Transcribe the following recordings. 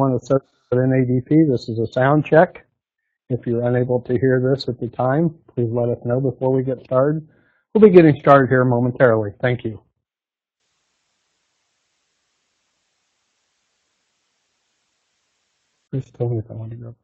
want to start with NADP. This is a sound check. If you're unable to hear this at the time, please let us know before we get started. We'll be getting started here momentarily. Thank you. Please tell me if I want to go.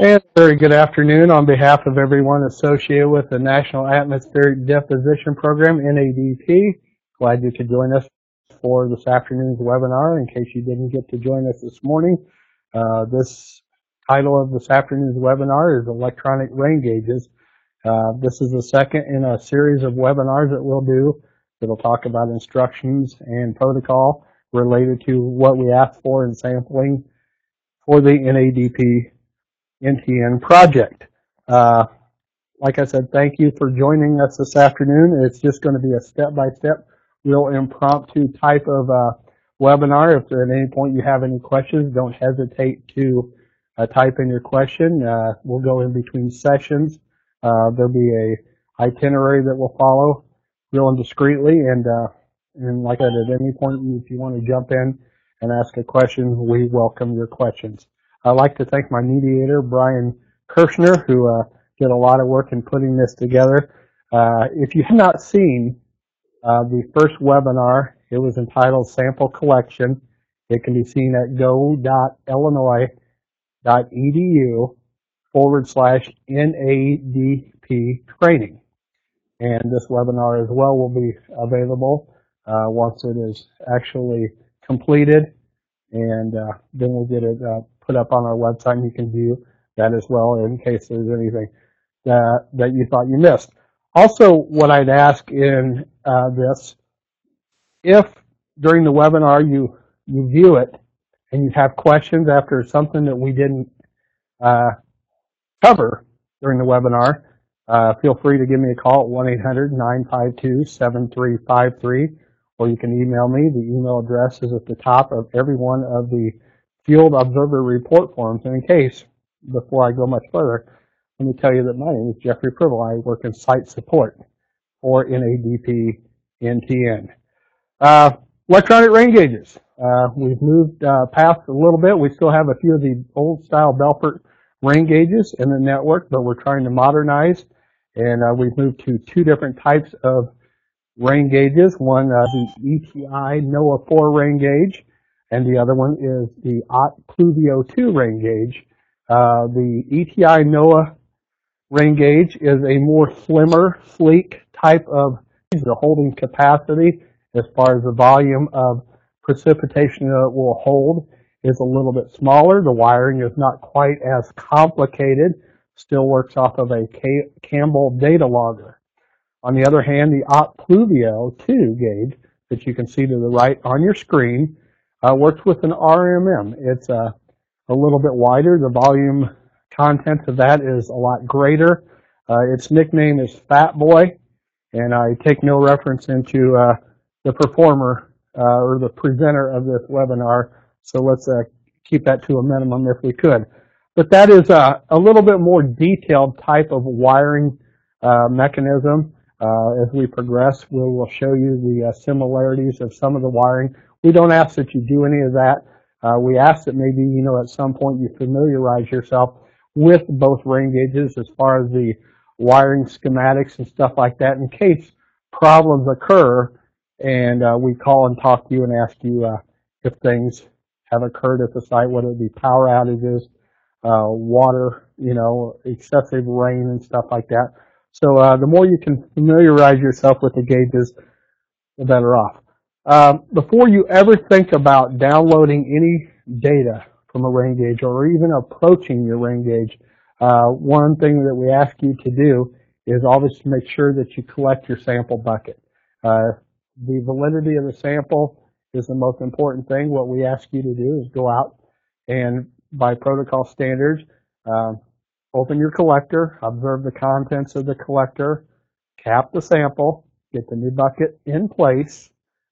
And a very good afternoon on behalf of everyone associated with the National Atmospheric Deposition Program, NADP. Glad you could join us for this afternoon's webinar. In case you didn't get to join us this morning, this title of this afternoon's webinar is Electronic Rain Gauges. This is the second in a series of webinars that we'll do that'll talk about instructions and protocol related to what we asked for in sampling for the NADP NTN project. Like I said, thank you for joining us this afternoon. It's just going to be a step-by-step, real impromptu type of webinar. If at any point you have any questions, don't hesitate to type in your question. We'll go in between sessions. There'll be a itinerary that we'll follow real and discreetly. And like I said, at any point, if you want to jump in and ask a question, we welcome your questions. I'd like to thank my mediator, Brian Kirchner, who did a lot of work in putting this together. If you have not seen the first webinar, it was entitled Sample Collection. It can be seen at go.illinois.edu/NADP training. And this webinar as well will be available once it is actually completed. And then we'll get it put up on our website, and you can view that as well in case there's anything that you thought you missed. Also, what I'd ask in this, if during the webinar you view it and you have questions after something that we didn't cover during the webinar, feel free to give me a call at 1-800-952-7353, or you can email me. The email address is at the top of every one of the Field Observer Report forms. And in case, before I go much further, let me tell you that my name is Jeffrey Pribble. I work in site support for NADP NTN. Electronic rain gauges. We've moved past a little bit. We still have a few of the old style Belfort rain gauges in the network, but we're trying to modernize. And we've moved to two different types of rain gauges. One, the ETI NOAH IV rain gauge. And the other one is the OTT Pluvio 2 rain gauge. The ETI NOAH rain gauge is a more slimmer, sleek type of the holding capacity as far as the volume of precipitation that it will hold is a little bit smaller. The wiring is not quite as complicated. Still works off of a Campbell data logger. On the other hand, the OTT Pluvio 2 gauge that you can see to the right on your screen works with an RMM. It's a little bit wider. The volume content of that is a lot greater. Its nickname is Fat Boy, and I take no reference into the performer or the presenter of this webinar, so let's keep that to a minimum if we could. But that is a little bit more detailed type of wiring mechanism. As we progress, we will show you the similarities of some of the wiring. We don't ask that you do any of that. We ask that maybe, you know, at some point you familiarize yourself with both rain gauges as far as the wiring schematics and stuff like that in case problems occur and we call and talk to you and ask you if things have occurred at the site, whether it be power outages, water, you know, excessive rain and stuff like that. So the more you can familiarize yourself with the gauges, the better off. Before you ever think about downloading any data from a rain gauge or even approaching your rain gauge, one thing that we ask you to do is always to make sure that you collect your sample bucket. The validity of the sample is the most important thing. What we ask you to do is go out and by protocol standards, open your collector, observe the contents of the collector, cap the sample, get the new bucket in place,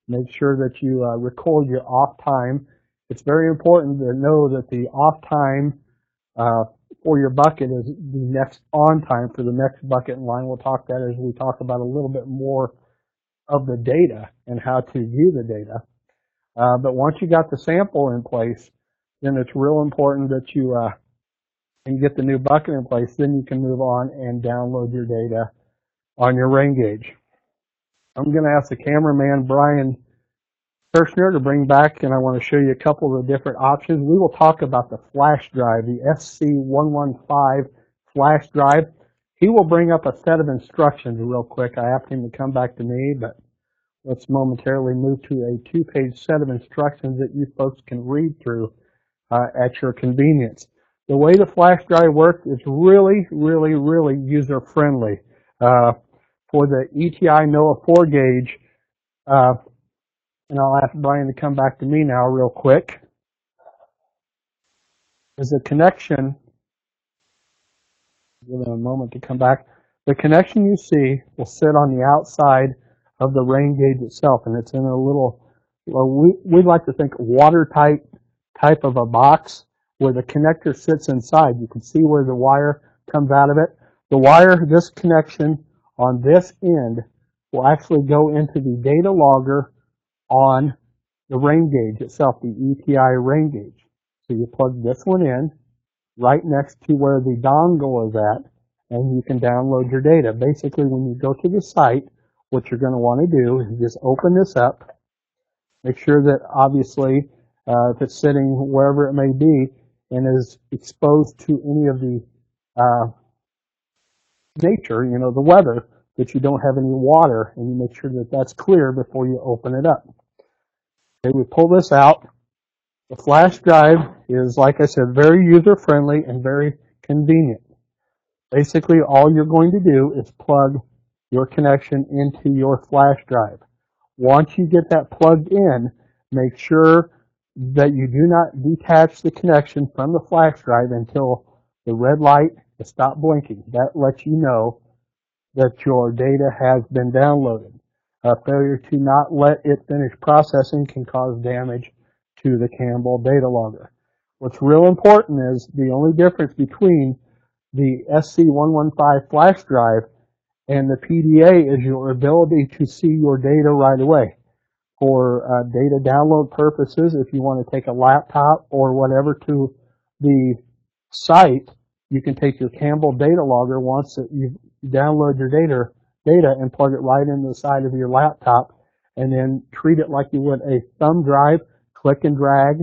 make sure that you record your off time. It's very important to know that the off time for your bucket is the next on time for the next bucket in line. We'll talk that as we talk about a little bit more of the data and how to view the data. But once you got the sample in place, then it's real important that you and get the new bucket in place, then you can move on and download your data on your rain gauge. I'm going to ask the cameraman, Brian Kirchner, to bring back, and I want to show you a couple of the different options. We will talk about the flash drive, the SC115 flash drive. He will bring up a set of instructions real quick. I asked him to come back to me, but let's momentarily move to a two-page set of instructions that you folks can read through at your convenience. The way the flash drive works, it's really, really, really user-friendly. For the ETI NOAH IV gauge, and I'll ask Brian to come back to me now real quick, is the connection, give it a moment to come back, the connection you see will sit on the outside of the rain gauge itself, and it's in a little, we like to think watertight type of a box, where the connector sits inside. You can see where the wire comes out of it. The wire, this connection on this end, will actually go into the data logger on the rain gauge itself, the ETI rain gauge. So you plug this one in right next to where the dongle is at, and you can download your data. Basically, when you go to the site, what you're going to want to do is just open this up, make sure that obviously if it's sitting wherever it may be, and is exposed to any of the nature, you know, the weather, that you don't have any water, and you make sure that that's clear before you open it up. Okay, we pull this out. The flash drive is, like I said, very user-friendly and very convenient. Basically, all you're going to do is plug your connection into your flash drive. Once you get that plugged in, make sure that you do not detach the connection from the flash drive until the red light has stopped blinking. That lets you know that your data has been downloaded. A failure to not let it finish processing can cause damage to the Campbell data logger. What's real important is the only difference between the SC115 flash drive and the PDA is your ability to see your data right away. For data download purposes, if you want to take a laptop or whatever to the site, you can take your Campbell data logger once you download your data and plug it right into the side of your laptop, and then treat it like you would a thumb drive, click and drag,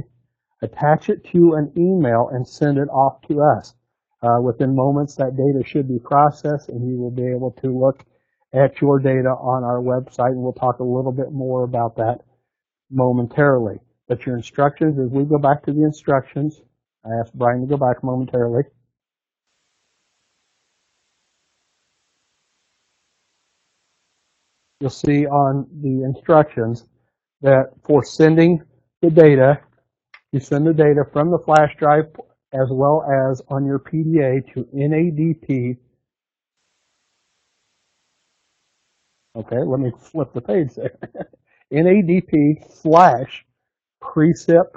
attach it to an email, and send it off to us. Within moments, that data should be processed, and you will be able to look at your data on our website, and we'll talk a little bit more about that momentarily. But your instructions, as we go back to the instructions, I asked Brian to go back momentarily. You'll see on the instructions that for sending the data, you send the data from the flash drive as well as on your PDA to NADP. Okay, let me flip the page there. NADP flash precip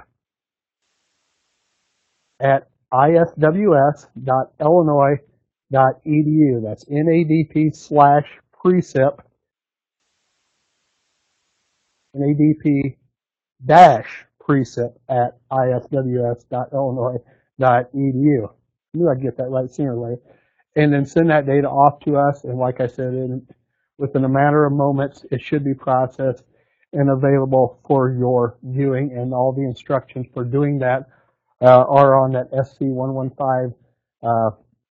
at isws.illinois.edu. That's NADP/precip. NADP-precip at isws.illinois.edu. I knew I'd get that right sooner or later. And then send that data off to us, and like I said, within a matter of moments, it should be processed and available for your viewing, and all the instructions for doing that are on that SC115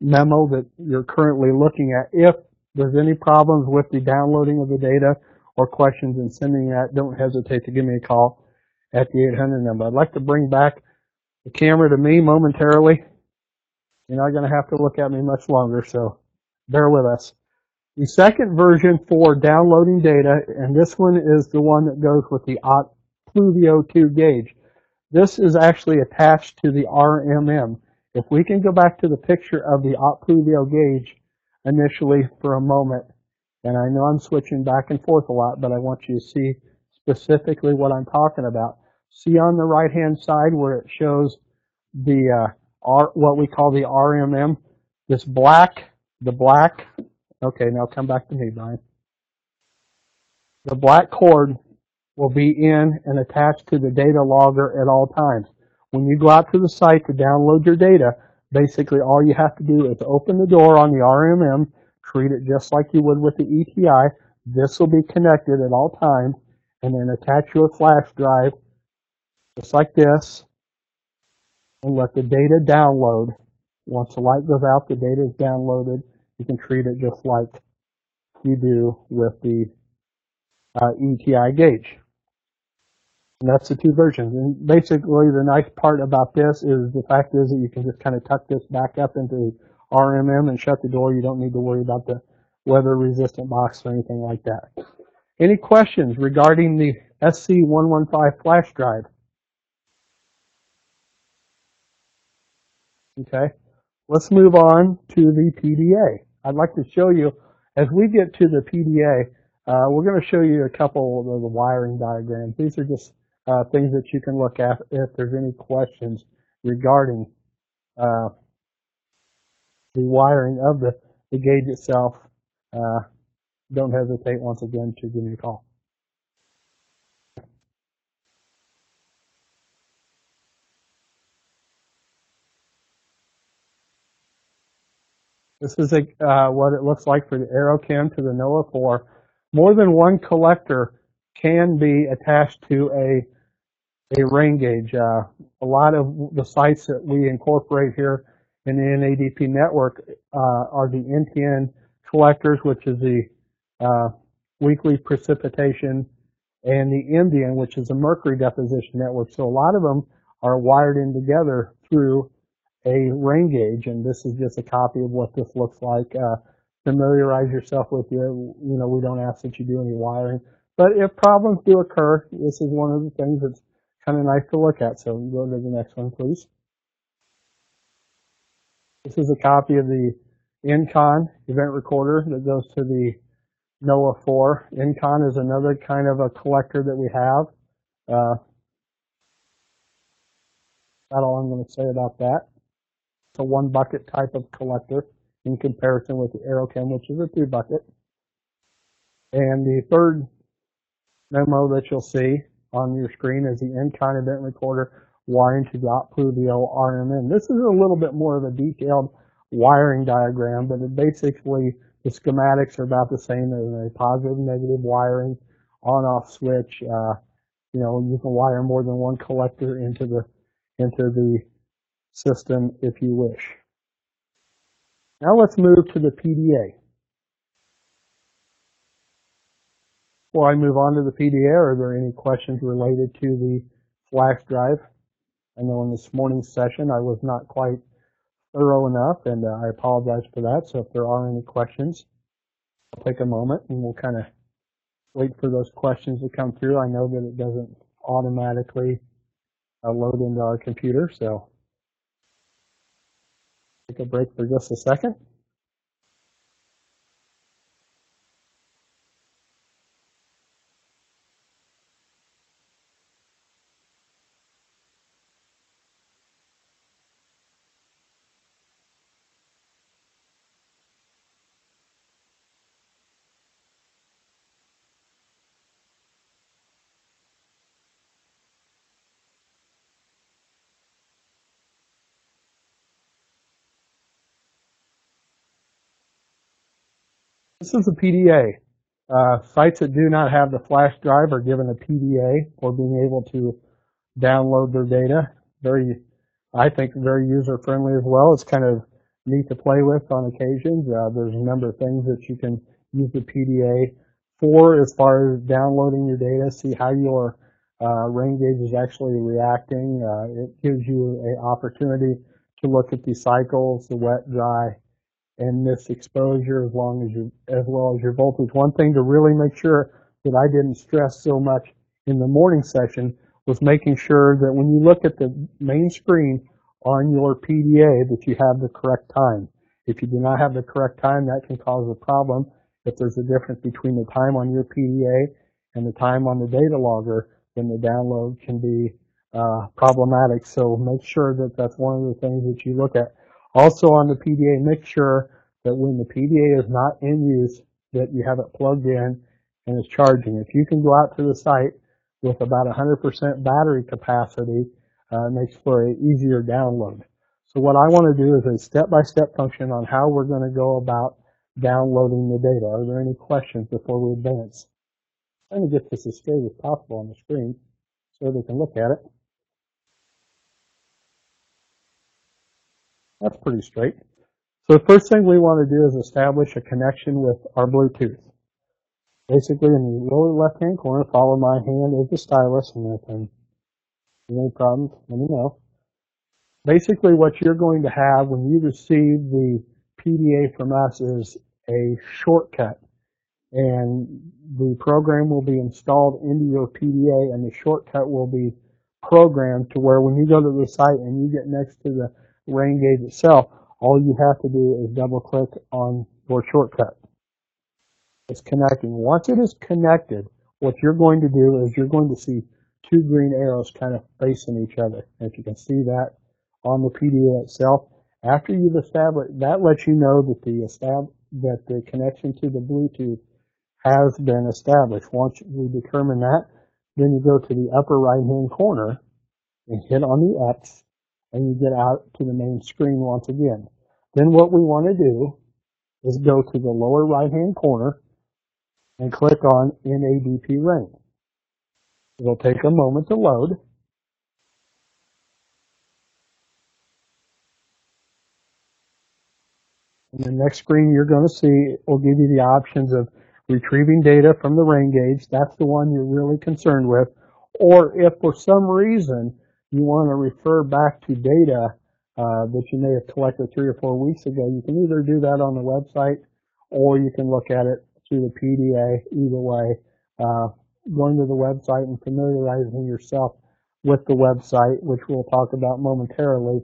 memo that you're currently looking at. If there's any problems with the downloading of the data or questions in sending that, don't hesitate to give me a call at the 800 number. I'd like to bring back the camera to me momentarily. You're not going to have to look at me much longer, so bear with us. The second version for downloading data, and this one is the one that goes with the OTT Pluvio 2 gauge. This is actually attached to the RMM. If we can go back to the picture of the OTT Pluvio gauge initially for a moment, and I know I'm switching back and forth a lot, but I want you to see specifically what I'm talking about. See on the right-hand side where it shows the what we call the RMM, this black, okay, now come back to me, Brian. The black cord will be in and attached to the data logger at all times. When you go out to the site to download your data, basically all you have to do is open the door on the RMM, treat it just like you would with the ETI. This will be connected at all times, and then attach your flash drive just like this, and let the data download. Once the light goes out, the data is downloaded. You can treat it just like you do with the ETI gauge. And that's the two versions. And basically the nice part about this is the fact is that you can just kind of tuck this back up into the RMM and shut the door. You don't need to worry about the weather resistant box or anything like that. Any questions regarding the SC115 flash drive? Okay, let's move on to the PDA. I'd like to show you, as we get to the PDA, we're going to show you a couple of the wiring diagrams. These are just things that you can look at if there's any questions regarding the wiring of the gauge itself. Don't hesitate once again to give me a call. This is what it looks like for the AeroChem to the NOAH IV. More than one collector can be attached to a rain gauge. A lot of the sites that we incorporate here in the NADP network are the NTN collectors, which is the weekly precipitation, and the MDN, which is a mercury deposition network. So a lot of them are wired in together through a rain gauge, and this is just a copy of what this looks like. Familiarize yourself with it. You know, we don't ask that you do any wiring, but if problems do occur, this is one of the things that's kind of nice to look at. So go to the next one, please. This is a copy of the Encon event recorder that goes to the NOAA IV. Encon is another kind of a collector that we have. That's all I'm going to say about that. It's a one bucket type of collector in comparison with the AeroChem, which is a two bucket. And the third memo that you'll see on your screen is the Encon event recorder wiring to the OTT Pluvio RMN. This is a little bit more of a detailed wiring diagram, but it basically, the schematics are about the same. There's a positive, negative wiring, on-off switch. You know, you can wire more than one collector into the system if you wish. Now let's move to the PDA. Before I move on to the PDA, are there any questions related to the flash drive? I know in this morning's session I was not quite thorough enough, and I apologize for that. So if there are any questions, I'll take a moment and we'll kind of wait for those questions to come through. I know that it doesn't automatically load into our computer, so take a break for just a second. This is a PDA. Sites that do not have the flash drive are given a PDA for being able to download their data. Very, I think, very user-friendly as well. It's kind of neat to play with on occasions. There's a number of things that you can use the PDA for as far as downloading your data, see how your rain gauge is actually reacting. It gives you an opportunity to look at the cycles, the wet, dry, and this exposure, as well as your voltage. One thing to really make sure that I didn't stress so much in the morning session was making sure that when you look at the main screen, on your PDA that you have the correct time. If you do not have the correct time, that can cause a problem. If there's a difference between the time on your PDA and the time on the data logger, then the download can be problematic. So make sure that that's one of the things that you look at. Also on the PDA, make sure that when the PDA is not in use, that you have it plugged in and it's charging. If you can go out to the site with about 100% battery capacity, it makes for an easier download. So what I want to do is a step-by-step function on how we're going to go about downloading the data. Are there any questions before we advance? I'm going to get this as straight as possible on the screen so they can look at it. That's pretty straight. So the first thing we want to do is establish a connection with our Bluetooth. Basically, in the lower left-hand corner, follow my hand as the stylus, and if I'm any problems, let me know. Basically, what you're going to have when you receive the PDA from us is a shortcut, and the program will be installed into your PDA, and the shortcut will be programmed to where when you go to the site and you get next to the rain gauge itself, all you have to do is double click on your shortcut. It's connecting. Once it is connected, what you're going to do is you're going to see two green arrows kind of facing each other. If you can see that on the PDA itself, after you've established, that lets you know that the connection to the Bluetooth has been established. Once we determine that, then you go to the upper right-hand corner and hit on the X, and you get out to the main screen once again. Then what we want to do is go to the lower right-hand corner and click on NADP Rain. It'll take a moment to load. And the next screen you're going to see, it will give you the options of retrieving data from the rain gauge. That's the one you're really concerned with. Or if for some reason you want to refer back to data that you may have collected 3 or 4 weeks ago, you can either do that on the website or you can look at it through the PDA. Either way, going to the website and familiarizing yourself with the website, which we'll talk about momentarily,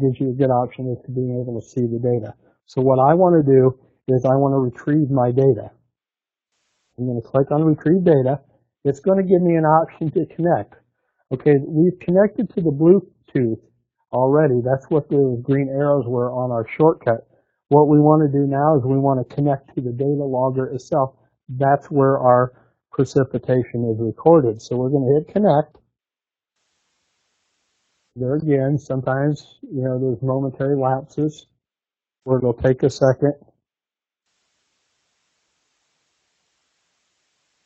gives you a good option as to being able to see the data. So what I want to do is I want to retrieve my data. I'm going to click on Retrieve Data. It's going to give me an option to connect. Okay, we've connected to the Bluetooth already. That's what the green arrows were on our shortcut. What we want to do now is we want to connect to the data logger itself. That's where our precipitation is recorded. So we're going to hit Connect. There again, sometimes, you know, there's momentary lapses where it'll take a second.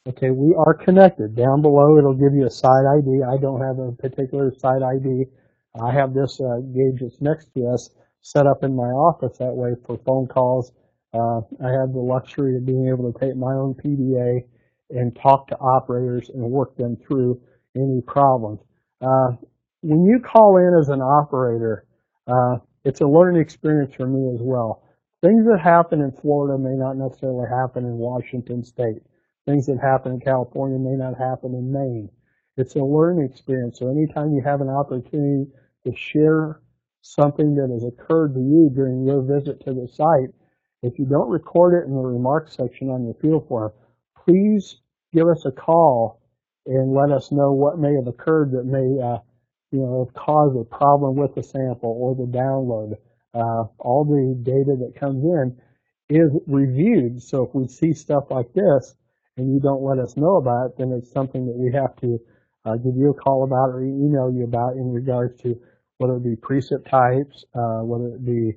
Okay, we are connected. Down below, it'll give you a site ID. I don't have a particular site ID. I have this gauge that's next to us set up in my office that way for phone calls. I have the luxury of being able to take my own PDA and talk to operators and work them through any problems. When you call in as an operator, it's a learning experience for me as well. Things that happen in Florida may not necessarily happen in Washington State. Things that happen in California may not happen in Maine. It's a learning experience. So anytime you have an opportunity to share something that has occurred to you during your visit to the site, if you don't record it in the remarks section on your field form, please give us a call and let us know what may have occurred that may cause a problem with the sample or the download. All the data that comes in is reviewed. So if we see stuff like this and you don't let us know about it, then it's something that we have to give you a call about or email you about in regards to whether it be precip types, whether it be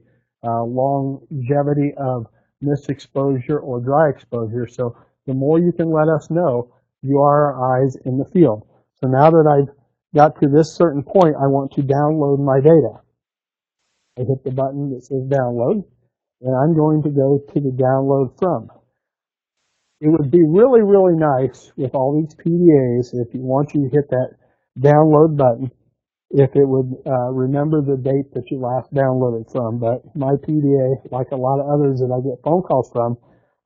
longevity of mist exposure or dry exposure. So the more you can let us know, you are our eyes in the field. So now that I've got to this certain point, I want to download my data. I hit the button that says download, and I'm going to go to the download from. It would be really, really nice with all these PDAs, if you want you to hit that download button, if it would remember the date that you last downloaded from. But my PDA, like a lot of others that I get phone calls from,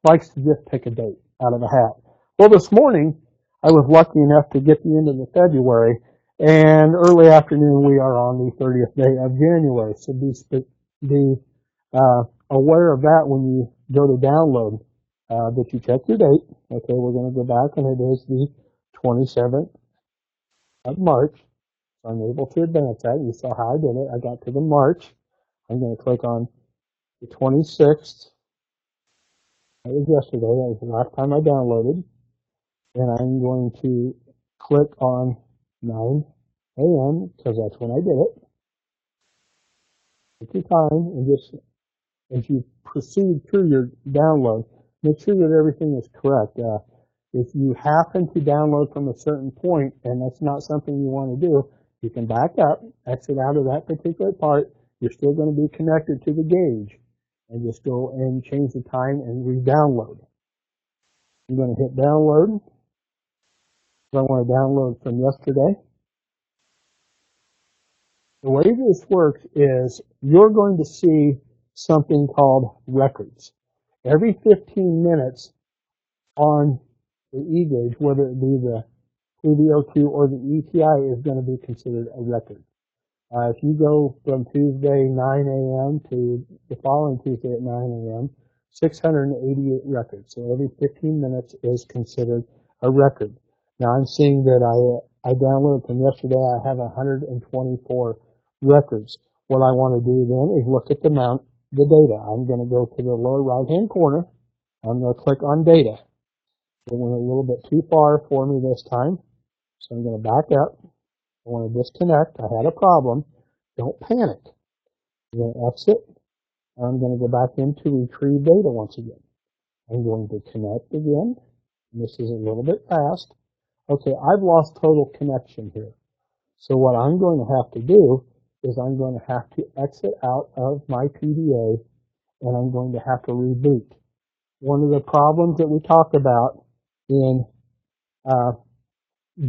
likes to just pick a date out of a hat. Well, this morning, I was lucky enough to get the end of February, And early afternoon, we are on the 30th day of January. So be aware of that when you go to download, that you check your date. Okay, we're going to go back, and it is the 27th of March. I'm able to advance that. You saw how I did it. I got to the March. I'm going to click on the 26th. That was yesterday. That was the last time I downloaded. And I'm going to click on 9 a.m. because that's when I did it. Take your time, and just as you proceed through your download, make sure that everything is correct. If you happen to download from a certain point and that's not something you want to do, you can back up, exit out of that particular part. You're still going to be connected to the gauge, and just go and change the time and re-download. You're going to hit download. I want to download from yesterday. The way this works is you're going to see something called records. Every 15 minutes on the E-gauge, whether it be the Pluvio 2 or the ETI, is going to be considered a record. If you go from Tuesday 9 a.m. to the following Tuesday at 9 a.m., 688 records. So every 15 minutes is considered a record. Now I'm seeing that I downloaded from yesterday. I have 124 records. What I want to do then is look at the data. I'm going to go to the lower right-hand corner. I'm going to click on data. It went a little bit too far for me this time, so I'm going to back up. I want to disconnect. I had a problem. Don't panic. I'm going to exit. I'm going to go back in to retrieve data once again. I'm going to connect again. This is a little bit fast. Okay, I've lost total connection here. So what I'm going to have to do is I'm going to have to exit out of my PDA, and I'm going to have to reboot. One of the problems that we talked about in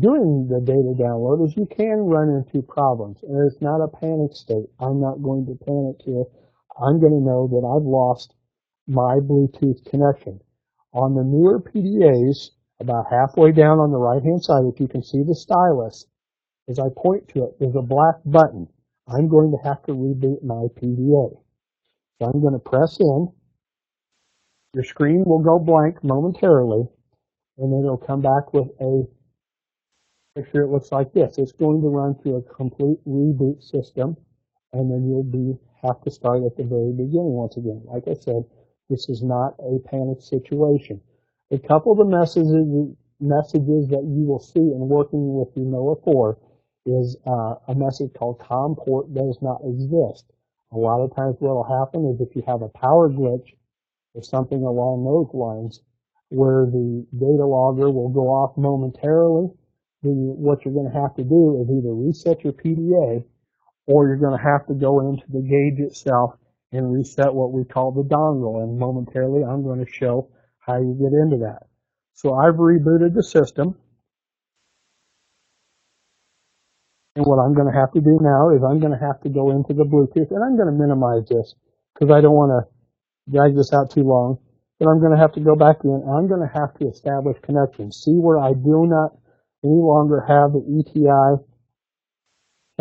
doing the data download is you can run into problems, and it's not a panic state. I'm not going to panic here. I'm going to know that I've lost my Bluetooth connection. On the newer PDAs, about halfway down on the right-hand side, if you can see the stylus, as I point to it, there's a black button. I'm going to have to reboot my PDA. So I'm going to press in. Your screen will go blank momentarily, and then it'll come back with a picture. It looks like this. It's going to run through a complete reboot system, and then you'll have to start at the very beginning once again. Like I said, this is not a panic situation. A couple of the messages that you will see in working with the NOAA IV is a message called COM port does not exist. A lot of times what will happen is if you have a power glitch or something along those lines where the data logger will go off momentarily, then what you're going to have to do is either reset your PDA, or you're going to have to go into the gauge itself and reset what we call the dongle. And momentarily I'm going to show how you get into that. So I've rebooted the system. And what I'm going to have to do now is I'm going to have to go into the Bluetooth, and I'm going to minimize this because I don't want to drag this out too long. But I'm going to have to go back in, and I'm going to have to establish connections. See where I do not any longer have the ETI.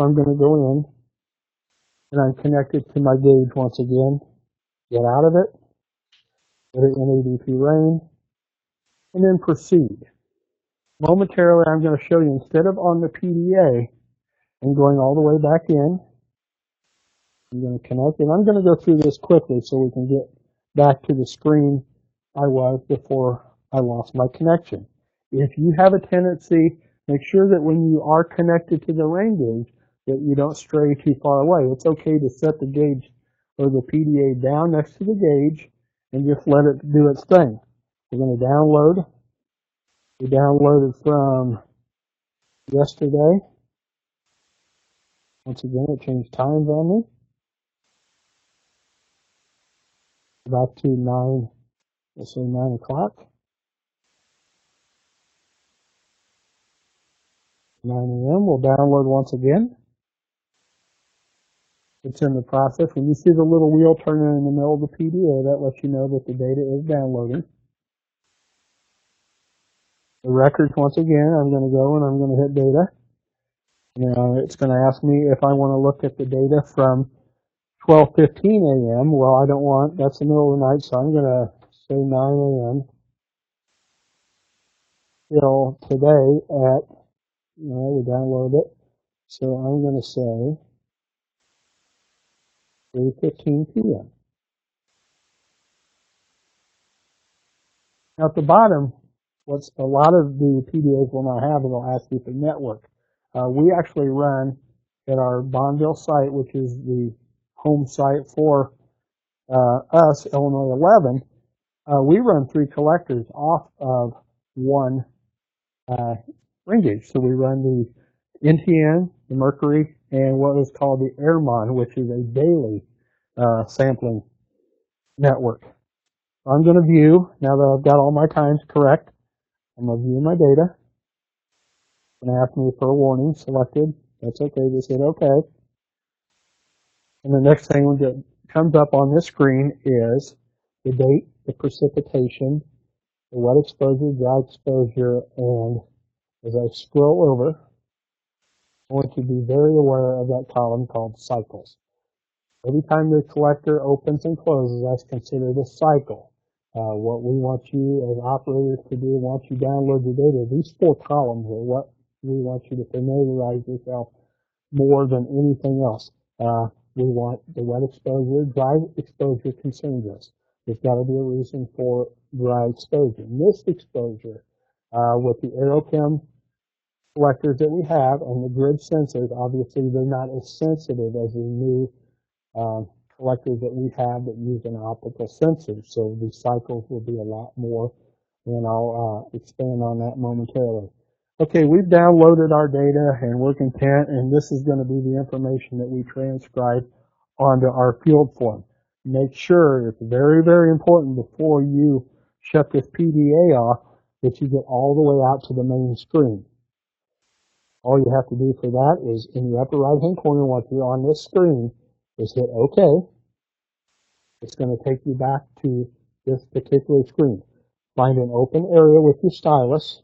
So I'm going to go in, and I'm connected to my gauge once again. Get out of it. Put it in ADP rain, and then proceed. Momentarily, I'm going to show you, instead of on the PDA and going all the way back in, I'm going to connect, and I'm going to go through this quickly so we can get back to the screen I was before I lost my connection. If you have a tendency, make sure that when you are connected to the rain gauge that you don't stray too far away. It's okay to set the gauge or the PDA down next to the gauge and just let it do its thing. We're going to download. We downloaded from yesterday. Once again, it changed times on me. About to 9, let's say 9 o'clock. 9 a.m. We'll download once again. It's in the process. When you see the little wheel turning in the middle of the PDA, that lets you know that the data is downloading. The records, once again, I'm going to go and I'm going to hit data. You know, it's going to ask me if I want to look at the data from 12:15 a.m. Well, I don't want, that's the middle of the night, so I'm going to say 9 a.m. till today at, you know, we download it. So I'm going to say 3:15 p.m. Now at the bottom, what's a lot of the PDAs will not have, it'll ask you for network. We actually run at our Bonneville site, which is the home site for us, Illinois 11, we run 3 collectors off of one ring gauge. So we run the NTN, the Mercury, and what is called the AirMon, which is a daily sampling network. I'm going to view, now that I've got all my times correct, I'm going to view my data. It's going to ask me for a warning, selected. That's okay, just hit okay. And the next thing that comes up on this screen is the date, the precipitation, the wet exposure, dry exposure, and as I scroll over, I want you to be very aware of that column called cycles. Every time the collector opens and closes, that's considered a cycle. What we want you as operators to do, once you download your data, these 4 columns are what we want you to familiarize yourself more than anything else. We want the wet exposure, dry exposure concerns us. There's got to be a reason for dry exposure. Mist exposure, with the AeroChem collectors that we have and the grid sensors, obviously they're not as sensitive as the new collectors that we have that use an optical sensor. So the cycles will be a lot more, and I'll expand on that momentarily. Okay, we've downloaded our data and we're content, and this is going to be the information that we transcribe onto our field form. Make sure, it's very, very important before you shut this PDA off, that you get all the way out to the main screen. All you have to do for that is in the upper right-hand corner, once you're on this screen, is hit OK. It's going to take you back to this particular screen. Find an open area with your stylus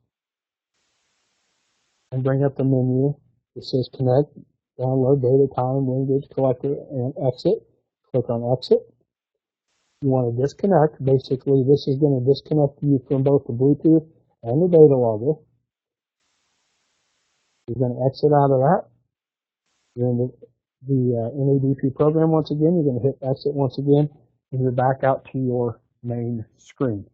and bring up the menu that says Connect, Download, Data, Time, Ring Gauge, Collector, and Exit. Click on Exit. You want to disconnect. Basically, this is going to disconnect you from both the Bluetooth and the data logger. You're going to exit out of that. You're in the NADP program once again. You're going to hit Exit once again, and you're back out to your main screen.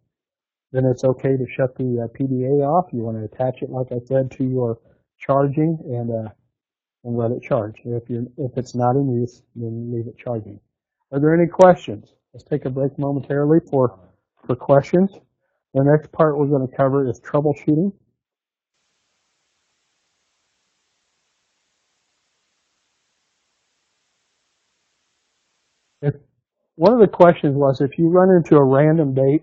Then it's okay to shut the PDA off. You want to attach it, like I said, to your charging and let it charge. If it's not in use, then leave it charging. Are there any questions? Let's take a break momentarily for questions. The next part we're going to cover is troubleshooting. One of the questions was, if you run into a random date,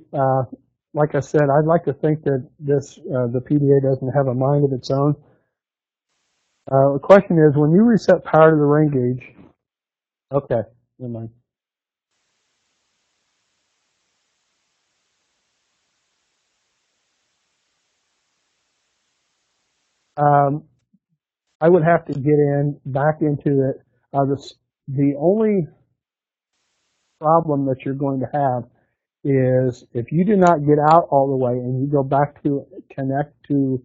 like I said, I'd like to think that this the PDA doesn't have a mind of its own. The question is, when you reset power to the ring gauge, okay, never mind. I would have to get back into it. The only problem that you're going to have is if you do not get out all the way and you go back to connect to,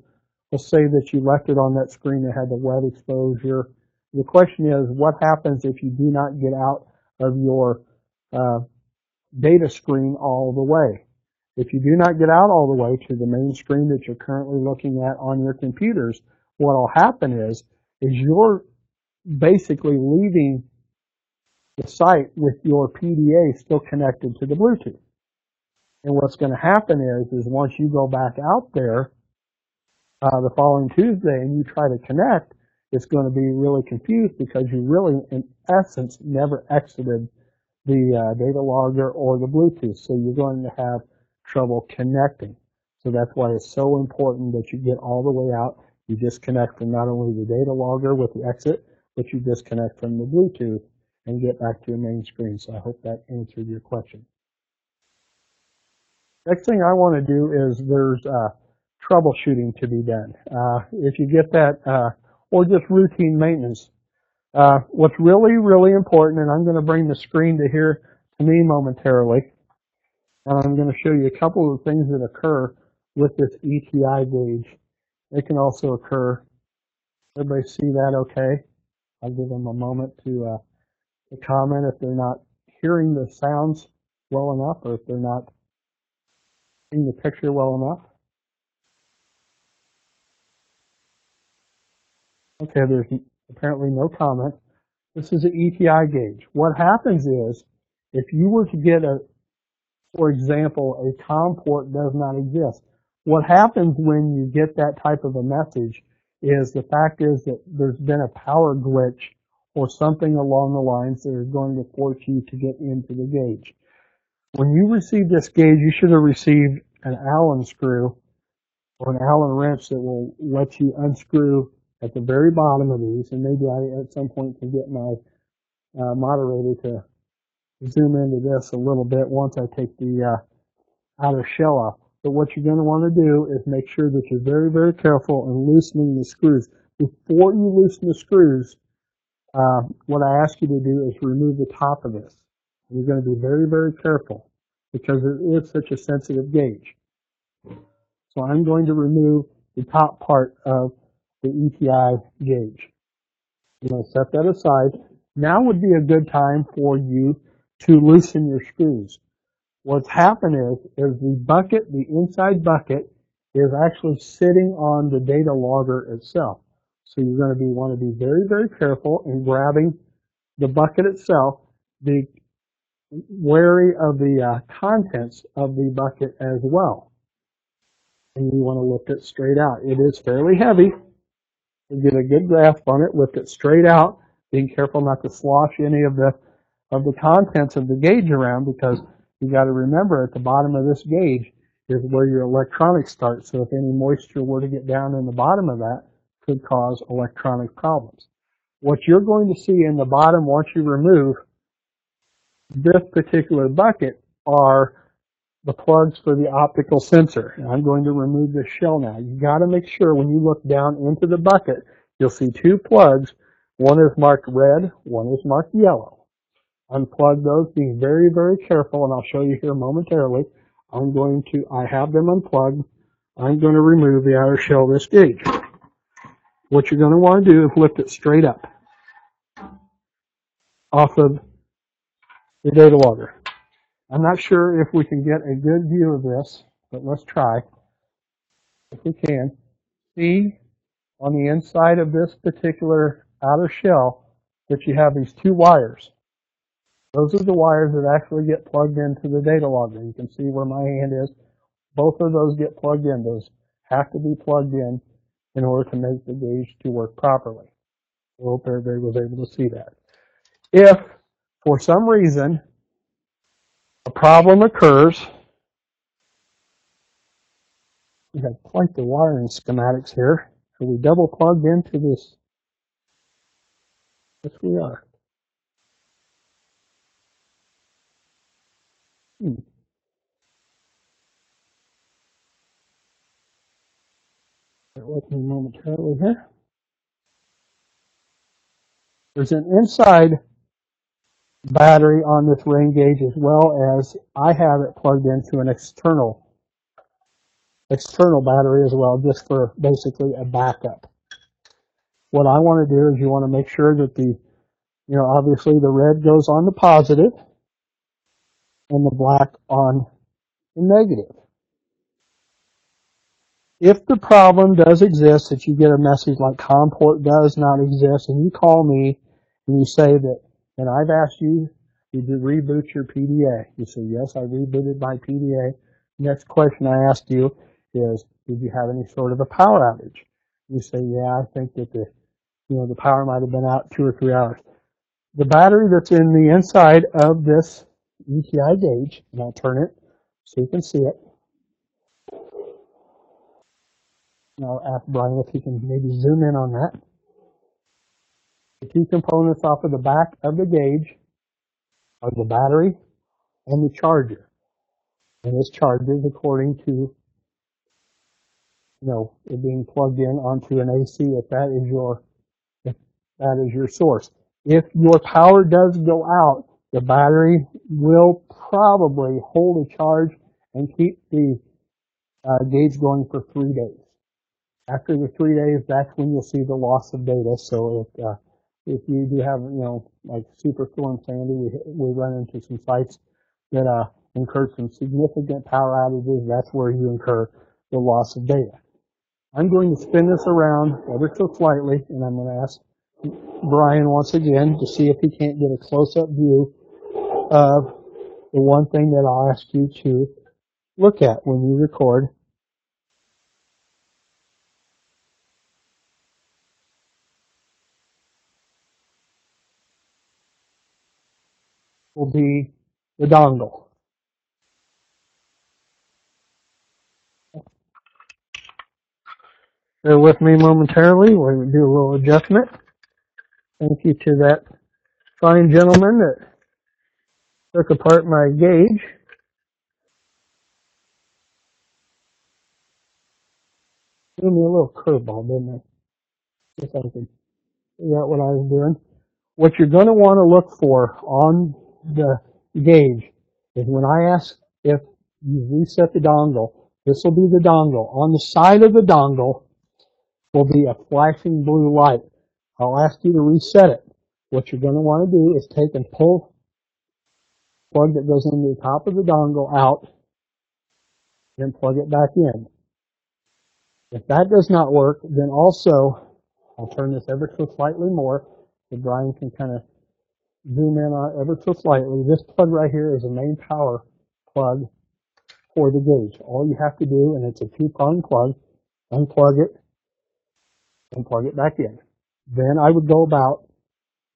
let's say that you left it on that screen that had the wet exposure. The question is, what happens if you do not get out of your data screen all the way? If you do not get out all the way to the main screen that you're currently looking at on your computers, what will happen is you're basically leaving the site with your PDA still connected to the Bluetooth. And what's going to happen is once you go back out there the following Tuesday and you try to connect, it's going to be really confused because you really, in essence, never exited the data logger or the Bluetooth. So you're going to have trouble connecting. So that's why it's so important that you get all the way out. You disconnect from not only the data logger with the exit, but you disconnect from the Bluetooth and get back to your main screen. So I hope that answered your question. Next thing I want to do is there's troubleshooting to be done. If you get that or just routine maintenance. What's really, really important, and I'm going to bring the screen to here to me momentarily, and I'm going to show you a couple of things that occur with this ETI gauge. It can also occur. Everybody see that okay? I'll give them a moment to comment if they're not hearing the sounds well enough or if they're not seeing the picture well enough. Okay, there's apparently no comment. This is an ETI gauge. What happens is, if you were to get a, for example, a COM port does not exist. What happens when you get that type of a message is the fact is that there's been a power glitch or something along the lines that is going to force you to get into the gauge. When you receive this gauge, you should have received an Allen screw or an Allen wrench that will let you unscrew at the very bottom of these, and maybe I at some point can get my moderator to zoom into this a little bit once I take the outer shell off. But what you're going to want to do is make sure that you're very, very careful in loosening the screws. Before you loosen the screws, what I ask you to do is remove the top of this. You're going to be very, very careful because it is such a sensitive gauge. So I'm going to remove the top part of the ETI gauge. I'm going to set that aside. Now would be a good time for you to loosen your screws. What's happened is the bucket, the inside bucket, is actually sitting on the data logger itself. So you're going to want to be very, very careful in grabbing the bucket itself, be wary of the contents of the bucket as well. And you want to lift it straight out. It is fairly heavy. You get a good grasp on it, lift it straight out, being careful not to slosh any of the contents of the gauge around, because you got to remember at the bottom of this gauge is where your electronics start. So if any moisture were to get down in the bottom of that, it could cause electronic problems. What you're going to see in the bottom once you remove this particular bucket are the plugs for the optical sensor. And I'm going to remove this shell now. You got to make sure when you look down into the bucket, you'll see two plugs. One is marked red, one is marked yellow. Unplug those, be very, very careful, and I'll show you here momentarily. I have them unplugged. I'm going to remove the outer shell of this gauge. What you're going to want to do is lift it straight up off of the data logger. I'm not sure if we can get a good view of this, but let's try if we can. See on the inside of this particular outer shell that you have these two wires. Those are the wires that actually get plugged into the data logger. You can see where my hand is. Both of those get plugged in. Those have to be plugged in order to make the gauge to work properly. I hope everybody was able to see that. If, for some reason, a problem occurs, we have quite the wiring schematics here. Are we double plugged into this? Yes, we are. Bear with me momentarily here. There's an inside battery on this rain gauge, as well as I have it plugged into an external battery as well, just for basically a backup. What I want to do is you want to make sure that obviously the red goes on the positive and the black on the negative. If the problem does exist, if you get a message like COM port does not exist, and you call me and you say that, and I've asked you, did you reboot your PDA? You say, yes, I rebooted my PDA. Next question I asked you is, did you have any sort of a power outage? You say, yeah, I think that the power might have been out 2 or 3 hours. The battery that's in the inside of this ETI gauge, and I'll turn it so you can see it. And I'll ask Brian if he can maybe zoom in on that. The two components off of the back of the gauge are the battery and the charger. And this charges according to it being plugged in onto an AC, if that is your That is your source. If your power does go out, the battery will probably hold a charge and keep the gauge going for 3 days. After the 3 days, that's when you'll see the loss of data. So if you do have, you know, like Superstorm Sandy, we run into some sites that incurred some significant power outages. That's where you incur the loss of data. I'm going to spin this around ever so slightly, and I'm going to ask Brian once again to see if he can't get a close-up view of the one thing that I'll ask you to look at when you record. Will be the dongle. Bear with me momentarily. We're going to do a little adjustment. Thank you to that fine gentleman that took apart my gauge. Gave me a little curveball, didn't I? If I could figure out what I was doing. What you're going to want to look for on the gauge is when I ask if you reset the dongle, this will be the dongle. On the side of the dongle will be a flashing blue light. I'll ask you to reset it. What you're going to want to do is take and pull the plug that goes into the top of the dongle out, then plug it back in. If that does not work, then also, I'll turn this ever so slightly more so Brian can kind of zoom in on ever so slightly. This plug right here is the main power plug for the gauge. All you have to do, and it's a two-prong plug, unplug it and plug it back in. Then I would go about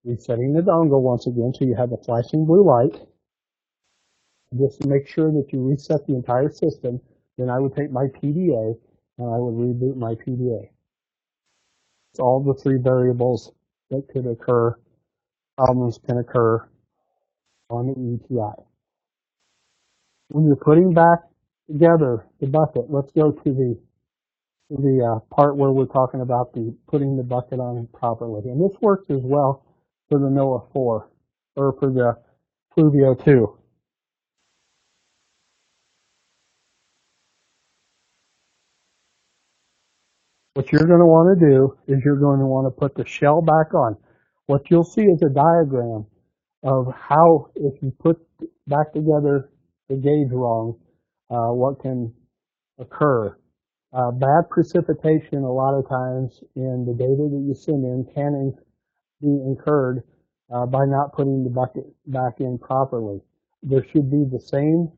resetting the dongle once again so you have a flashing blue light. Just to make sure that you reset the entire system, then I would take my PDA and I would reboot my PDA. It's all the three variables that could occur, problems can occur on the ETI. When you're putting back together the bucket, let's go to the part where we're talking about the putting the bucket on properly. And this works as well for the NOAA IV, or for the Pluvio 2. What you're going to want to do is you're going to want to put the shell back on. What you'll see is a diagram of how, if you put back together the gauge wrong, what can occur. Bad precipitation a lot of times in the data that you send in can be incurred by not putting the bucket back in properly. There should be the same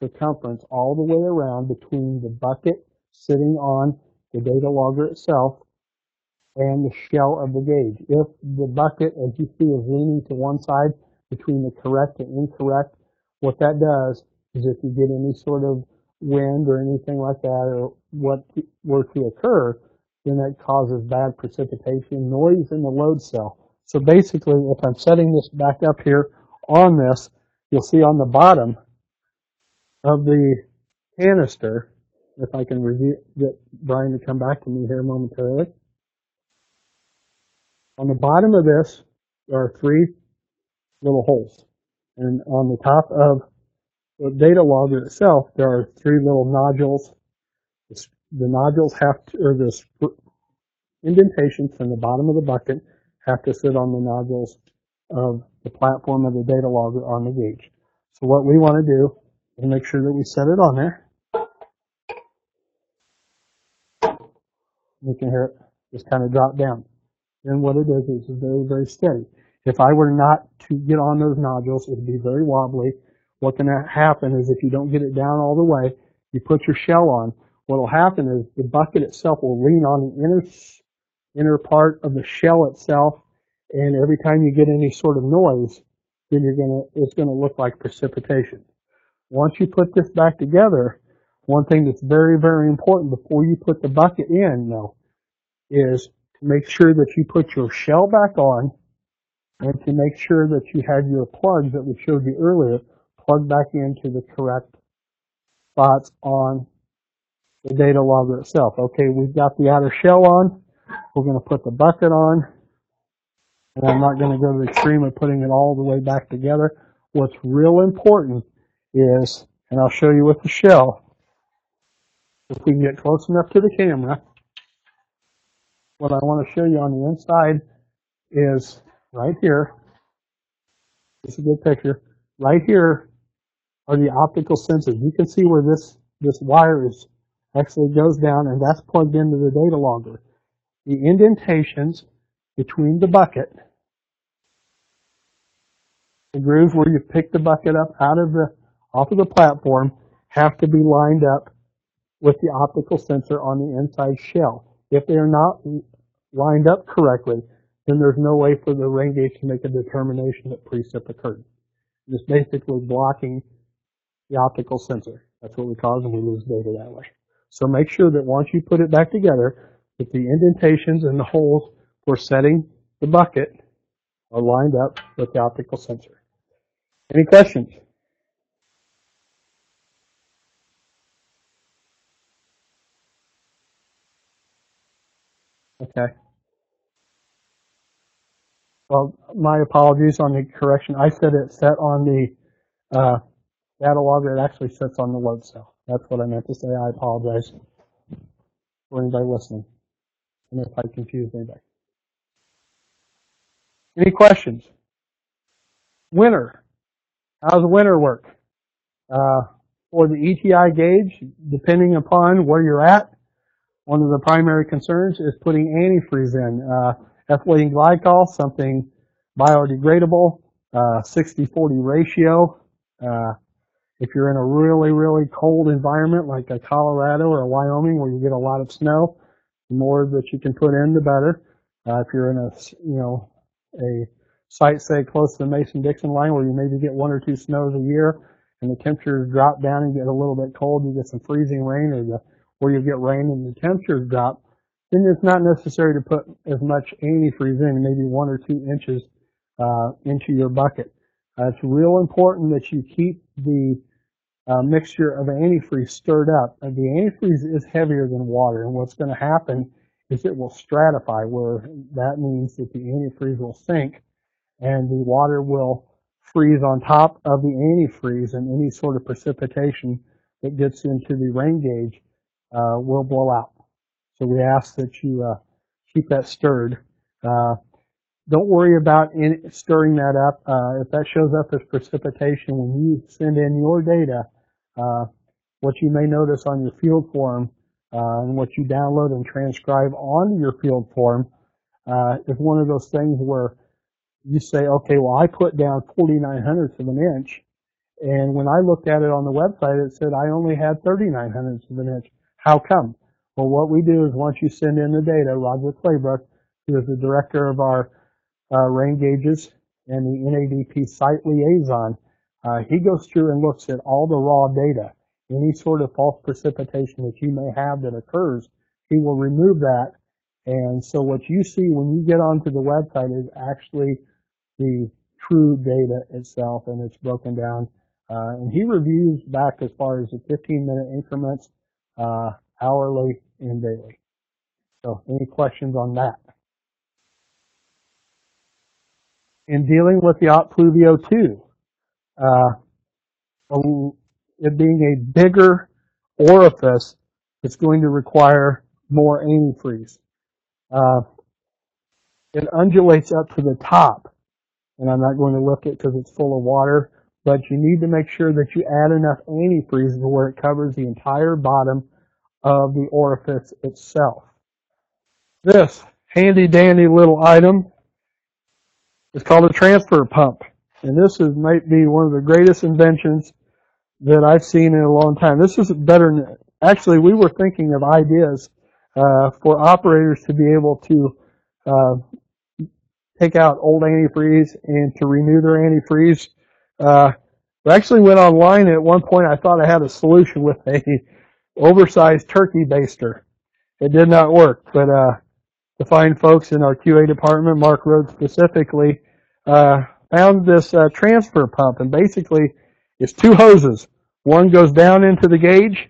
circumference all the way around between the bucket sitting on the data logger itself and the shell of the gauge. If the bucket, as you see, is leaning to one side between the correct and incorrect, what that does is if you get any sort of wind or anything like that, or what were to occur, then that causes bad precipitation, noise in the load cell. So basically, if I'm setting this back up here on this, you'll see on the bottom of the canister, if I can get Brian to come back to me here momentarily. On the bottom of this, there are three little holes. And on the top of the data logger itself, there are three little nodules. The nodules have to, or the indentations from the bottom of the bucket have to sit on the nodules of the platform of the data logger on the gauge. So what we want to do is make sure that we set it on there. You can hear it just kind of drop down. Then what it is it's very, very steady. If I were not to get on those nodules, it would be very wobbly. What can happen is if you don't get it down all the way, you put your shell on, what will happen is the bucket itself will lean on the inner part of the shell itself, and every time you get any sort of noise, then it's going to look like precipitation. Once you put this back together, one thing that's very, very important before you put the bucket in, though, is to make sure that you put your shell back on and to make sure that you have your plugs that we showed you earlier plugged back into the correct spots on the data logger itself. Okay, we've got the outer shell on. We're going to put the bucket on. and I'm not going to go to the extreme of putting it all the way back together. What's real important is, and I'll show you with the shell, if we can get close enough to the camera, what I want to show you on the inside is right here. It's a good picture. Right here are the optical sensors. You can see where this wire is actually goes down, and that's plugged into the data logger. The indentations between the bucket, the grooves where you pick the bucket up off of the platform, have to be lined up with the optical sensor on the inside shell. If they are not lined up correctly, then there's no way for the rain gauge to make a determination that precip occurred. It's basically blocking the optical sensor. That's what we cause, and we lose data that way. So make sure that once you put it back together, that the indentations and the holes for setting the bucket are lined up with the optical sensor. Any questions? Okay. Well, my apologies on the correction. I said it set on the data logger. It actually sits on the load cell. That's what I meant to say. I apologize for anybody listening and if I confused anybody. Any questions? Winter. How does winter work? For the ETI gauge, depending upon where you're at, one of the primary concerns is putting antifreeze in. Ethylene glycol, something biodegradable, 60-40 ratio. If you're in a really, really cold environment like a Colorado or a Wyoming where you get a lot of snow, the more that you can put in, the better. If you're in a site, say, close to the Mason-Dixon line where you maybe get one or two snows a year and the temperatures drop down and get a little bit cold, you get some freezing rain, or you get rain and the temperatures drop, then it's not necessary to put as much antifreeze in, maybe 1 or 2 inches into your bucket. It's real important that you keep the mixture of antifreeze stirred up. And the antifreeze is heavier than water, and what's going to happen is it will stratify, where that means that the antifreeze will sink and the water will freeze on top of the antifreeze, and any sort of precipitation that gets into the rain gauge will blow out. So we ask that you keep that stirred. Don't worry about stirring that up. If that shows up as precipitation when you send in your data, what you may notice on your field form and what you download and transcribe onto your field form is one of those things where you say, okay, well, I put down 49 hundredths of an inch, and when I looked at it on the website, it said I only had 39 hundredths of an inch. How come? Well, what we do is once you send in the data, Roger Claybrook, who is the director of our rain gauges and the NADP site liaison, he goes through and looks at all the raw data. Any sort of false precipitation that you may have that occurs, he will remove that. And so what you see when you get onto the website is actually the true data itself, and it's broken down. And he reviews back as far as the 15-minute increments, hourly and daily. So any questions on that? In dealing with the OTT Pluvio 2, it being a bigger orifice, it's going to require more antifreeze. It undulates up to the top, and I'm not going to look at it because it's full of water, but you need to make sure that you add enough antifreeze to where it covers the entire bottom of the orifice itself. This handy dandy little item is called a transfer pump, and this might be one of the greatest inventions that I've seen in a long time. This is better. Actually, we were thinking of ideas for operators to be able to take out old antifreeze and to renew their antifreeze. I actually went online, and at one point I thought I had a solution with a oversized turkey baster. It did not work, but the fine folks in our QA department, Mark Rhodes specifically, found this transfer pump, and basically it's two hoses. One goes down into the gauge,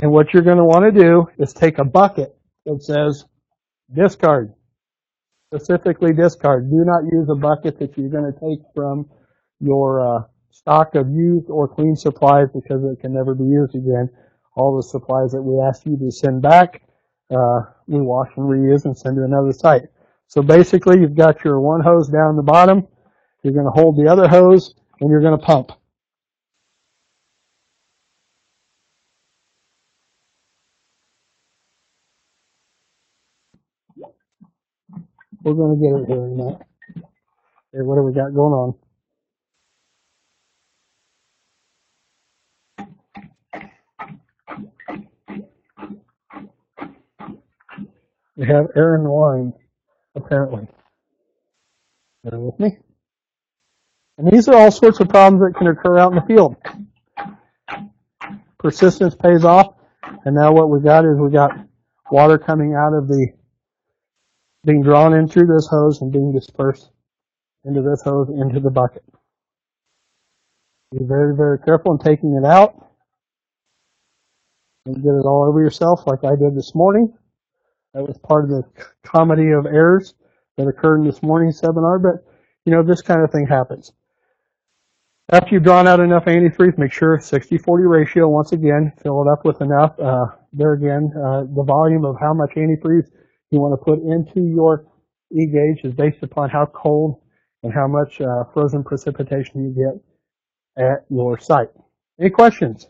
and what you're going to want to do is take a bucket that says discard. specifically discard. Do not use a bucket that you're going to take from your stock of used or clean supplies, because it can never be used again. All the supplies that we ask you to send back, we wash and reuse and send to another site. So basically, you've got your one hose down the bottom. You're going to hold the other hose, and you're going to pump. We're going to get it here in a minute. Okay, what have we got going on? We have air and wine, apparently. Bear with me. And these are all sorts of problems that can occur out in the field. Persistence pays off, and now what we got is we got water coming out of the, being drawn in through this hose and being dispersed into this hose, into the bucket. Be very, very careful in taking it out. Don't get it all over yourself like I did this morning. That was part of the comedy of errors that occurred in this morning's seminar, but you know, this kind of thing happens. After you've drawn out enough antifreeze, make sure 60-40 ratio, once again, fill it up with enough. There again, the volume of how much antifreeze you want to put into your E-gauge is based upon how cold and how much frozen precipitation you get at your site. Any questions?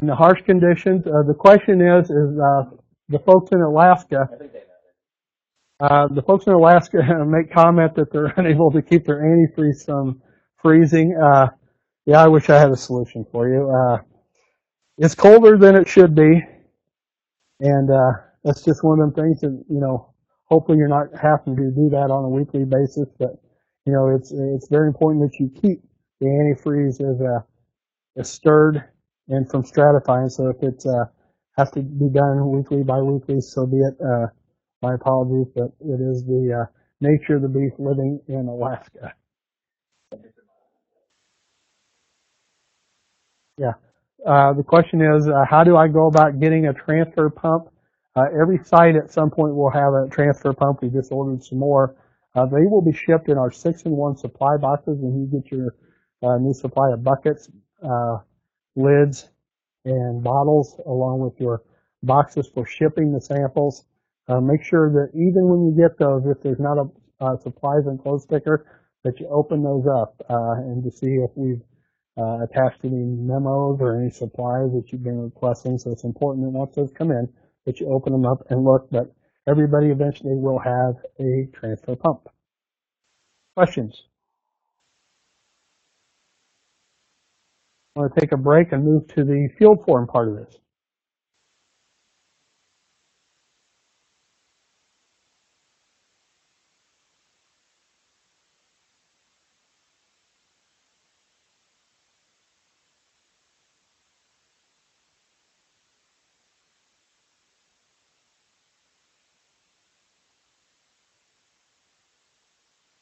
In the harsh conditions, the question is the folks in Alaska, make comment that they're unable to keep their antifreeze from freezing. Yeah, I wish I had a solution for you. It's colder than it should be, and that's just one of them things that, you know, hopefully you're not having to do that on a weekly basis, but, you know, it's very important that you keep the antifreeze as stirred and from stratifying. So if it has to be done weekly, bi-weekly, so be it. My apologies, but it is the nature of the beast living in Alaska. Yeah. The question is, how do I go about getting a transfer pump? Every site at some point will have a transfer pump. We just ordered some more. They will be shipped in our 6-in-1 supply boxes when you get your new supply of buckets, lids, and bottles, along with your boxes for shipping the samples. Make sure that even when you get those, if there's not a supplies and clothes sticker, that you open those up and to see if we've attached any memos or any supplies that you've been requesting. So it's important that once those come in, that you open them up and look. But everybody eventually will have a transfer pump. Questions? I'm going to take a break and move to the field form part of this.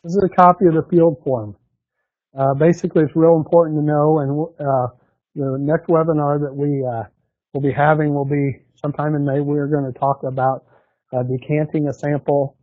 This is a copy of the field form. Basically, it's real important to know, and the next webinar that we will be having will be sometime in May. We're going to talk about decanting a sample,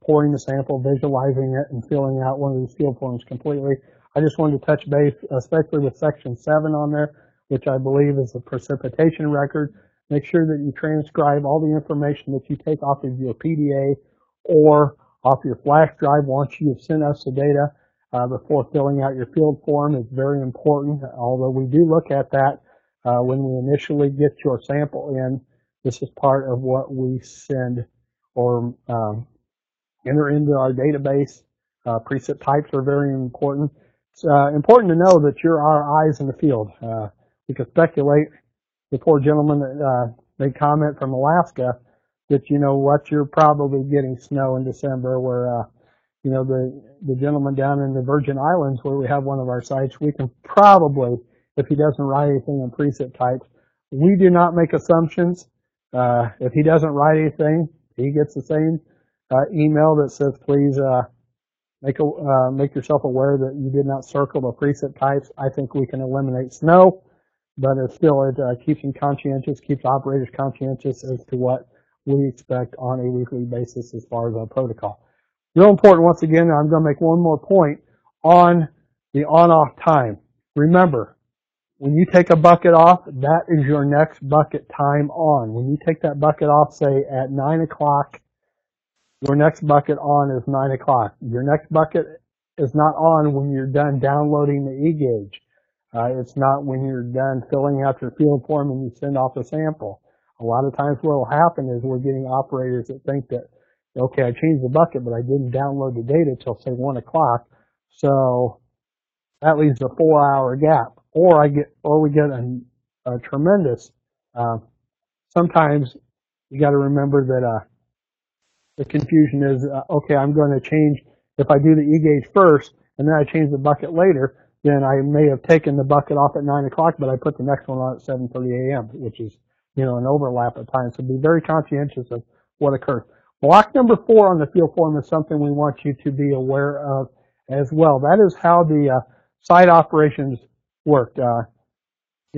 pouring the sample, visualizing it, and filling out one of these field forms completely. I just wanted to touch base, especially with Section 7 on there, which I believe is the precipitation record. Make sure that you transcribe all the information that you take off of your PDA or off your flash drive once you've sent us the data before filling out your field form is very important, although we do look at that when we initially get your sample in. This is part of what we send or enter into our database. Preset types are very important. It's important to know that you're our eyes in the field. We can speculate, the poor gentleman that made comment from Alaska, that, you know what, you're probably getting snow in December where, you know, the gentleman down in the Virgin Islands where we have one of our sites, we can probably, if he doesn't write anything in preset types, we do not make assumptions. If he doesn't write anything, he gets the same email that says, please make yourself aware that you did not circle the preset types. I think we can eliminate snow. but it still keeps them conscientious, keeps operators conscientious as to what we expect on a weekly basis as far as our protocol. Real important, once again, I'm going to make one more point on the on-off time. Remember, when you take a bucket off, that is your next bucket time on. When you take that bucket off, say at 9 o'clock, your next bucket on is 9 o'clock. Your next bucket is not on when you're done downloading the e-gauge. It's not when you're done filling out your field form and you send off a sample. A lot of times what will happen is we're getting operators that think that, okay, I changed the bucket, but I didn't download the data till say 1 o'clock. So that leaves a 4-hour gap. Or we get a tremendous, sometimes you got to remember that the confusion is, okay, I'm going to change, if I do the e-gauge first and then I change the bucket later, then I may have taken the bucket off at 9 o'clock, but I put the next one on at 7:30 a.m., which is, you know, an overlap at times. So be very conscientious of what occurs. Block number 4 on the field form is something we want you to be aware of as well. That is how the site operations worked. You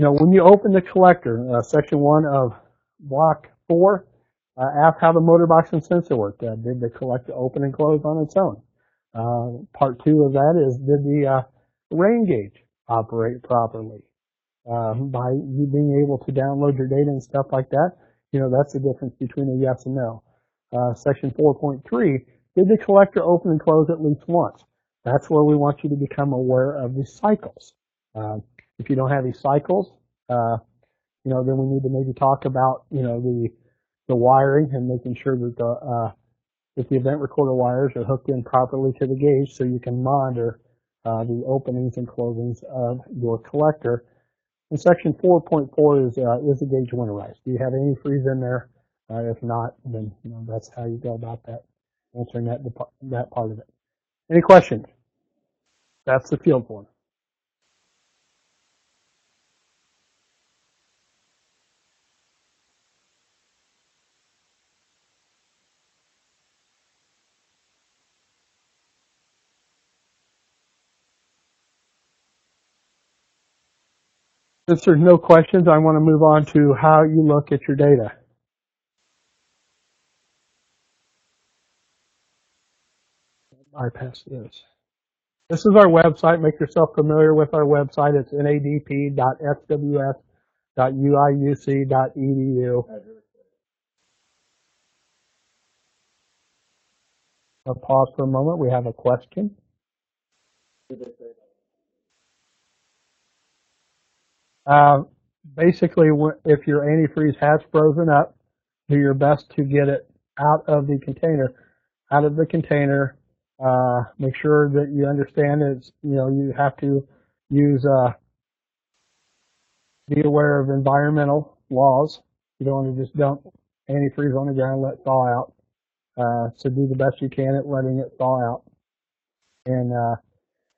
know, when you open the collector, section 1 of block 4, ask how the motor box and sensor worked. Did the collector open and close on its own? Part 2 of that is, did the rain gauge operate properly? By you being able to download your data and stuff like that, you know, that's the difference between a yes and no. Section 4.3, did the collector open and close at least once? That's where we want you to become aware of the cycles. If you don't have these cycles, you know, then we need to maybe talk about, you know, the wiring and making sure that the if the event recorder wires are hooked in properly to the gauge, so you can monitor the openings and closings of your collector. And section 4.4 is the gauge winterized? Do you have any freeze in there? If not, then you know that's how you go about that, answering that part of it. Any questions? That's the field form. Since there's no questions, I want to move on to how you look at your data. Bypass this. This is our website. Make yourself familiar with our website. It's nadp.fws.uiuc.edu. I'll pause for a moment. We have a question. Basically, if your antifreeze has frozen up, do your best to get it out of the container. Make sure that you understand it's, you know, you have to use, be aware of environmental laws. You don't want to just dump antifreeze on the ground and let it thaw out. So do the best you can at letting it thaw out. And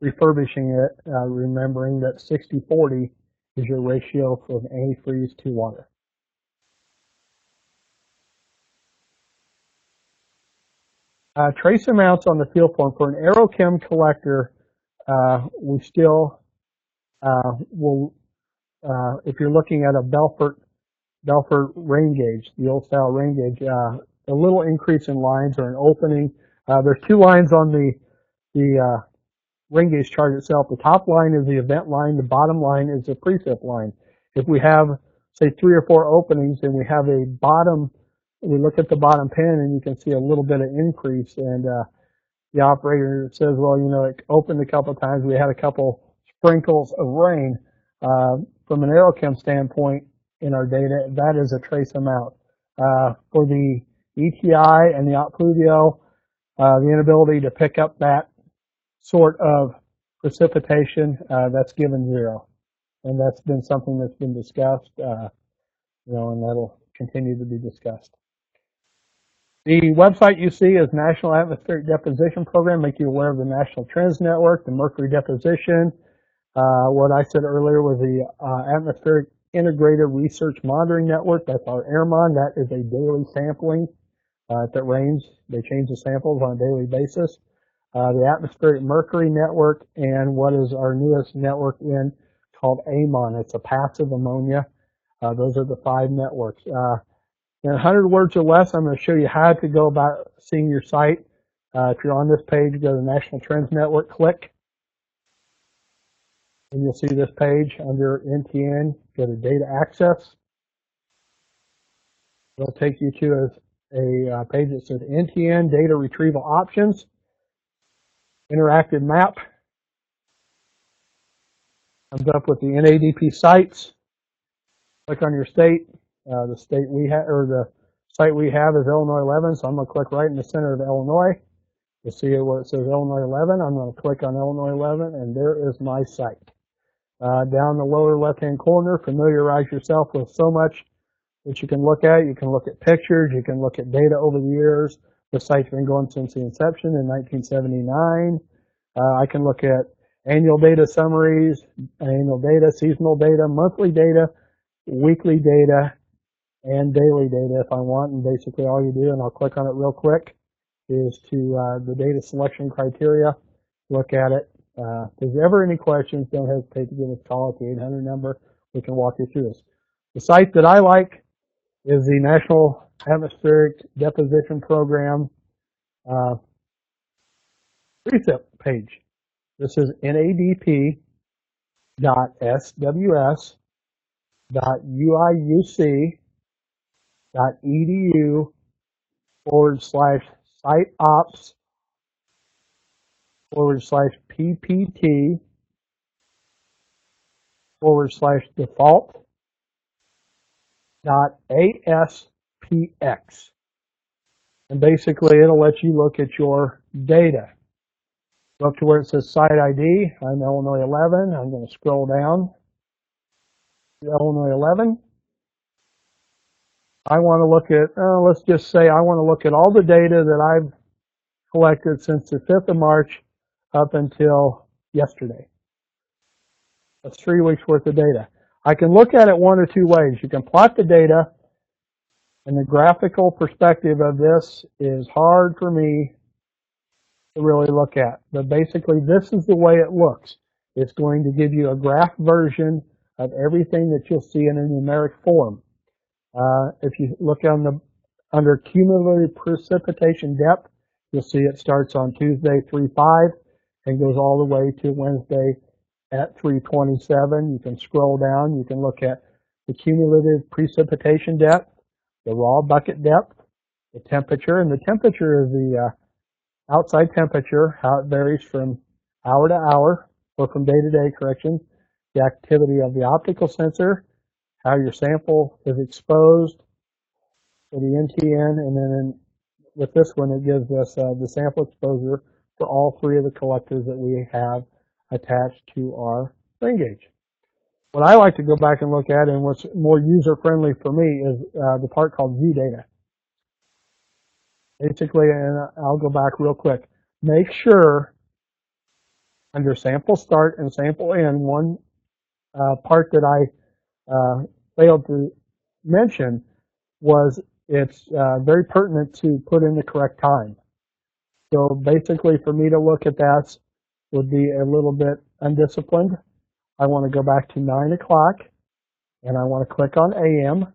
refurbishing it, remembering that 60-40 is your ratio of antifreeze to water. Trace amounts on the field form for an AeroChem collector, we still will, if you're looking at a Belfort rain gauge, the old style rain gauge, a little increase in lines or an opening. There's 2 lines on the rain gauge chart itself. The top line is the event line. The bottom line is the precip line. If we have, say, 3 or 4 openings and we have a bottom, we look at the bottom pin and you can see a little bit of increase, and the operator says, well, you know, it opened a couple of times. We had a couple sprinkles of rain. From an AeroChem standpoint in our data, that is a trace amount. For the ETI and the OTT Pluvio, the inability to pick up that sort of precipitation, that's given 0. And that's been something that's been discussed, you know, and that'll continue to be discussed. The website you see is National Atmospheric Deposition Program. Make you aware of the National Trends Network, the mercury deposition. What I said earlier was the Atmospheric Integrated Research Monitoring Network. That's our AirMon. That is a daily sampling that range. They change the samples on a daily basis. The Atmospheric Mercury Network, and what is our newest network in called AMON. It's a passive ammonia. Those are the 5 networks. In 100 words or less, I'm going to show you how to go about seeing your site. If you're on this page, go to National Trends Network, click, and you'll see this page under NTN. Go to Data Access. It'll take you to a page that says NTN Data Retrieval Options, Interactive Map. Comes up with the NADP sites. Click on your state. The state we have, or the site we have, is Illinois 11, so I'm going to click right in the center of Illinois. You'll see where it says Illinois 11. I'm going to click on Illinois 11, and there is my site. Down the lower left-hand corner, familiarize yourself with so much that you can look at. You can look at pictures. You can look at data over the years. The site's been going since the inception in 1979. I can look at annual data summaries, annual data, seasonal data, monthly data, weekly data, and daily data if I want. And basically all you do, and I'll click on it real quick, is to the data selection criteria, look at it. If there's ever any questions, don't hesitate to give us a call at the 800 number. We can walk you through this. The site that I like is the National Atmospheric Deposition Program precept page. This is nadp.sws.uiuc.edu/siteops/ppt/default.aspx. And basically it'll let you look at your data. Go up to where it says site ID. I'm Illinois 11. I'm going to scroll down to Illinois 11. I want to look at, let's just say I want to look at all the data that I've collected since the 5th of March up until yesterday. That's 3 weeks worth of data. I can look at it one or two ways. You can plot the data, and the graphical perspective of this is hard for me to really look at. But basically, this is the way it looks. It's going to give you a graph version of everything that you'll see in a numeric form. If you look on the under cumulative precipitation depth, you'll see it starts on Tuesday 3/5 and goes all the way to Wednesday at 3/27. You can scroll down. You can look at the cumulative precipitation depth, the raw bucket depth, the temperature, and the temperature is the outside temperature, how it varies from hour to hour or from day to day, correction, the activity of the optical sensor, how your sample is exposed for the NTN, and then with this one it gives us the sample exposure for all 3 of the collectors that we have attached to our strain gauge. What I like to go back and look at, and what's more user-friendly for me, is the part called view data. Basically, and I'll go back real quick, make sure under sample start and sample end, one part that I failed to mention was it's very pertinent to put in the correct time. So basically for me to look at that would be a little bit undisciplined. I want to go back to 9 o'clock and I want to click on AM,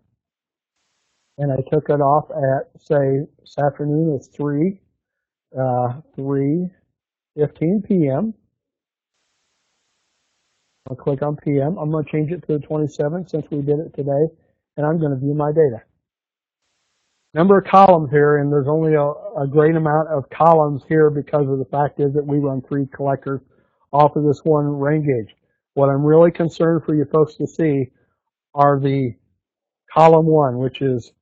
and I took it off at, say, this afternoon is 3:15 p.m. I'll click on PM. I'm going to change it to the 27th since we did it today, and I'm going to view my data. Number of columns here, and there's only a great amount of columns here because of the fact is that we run 3 collectors off of this one rain gauge. What I'm really concerned for you folks to see are the column 1, which is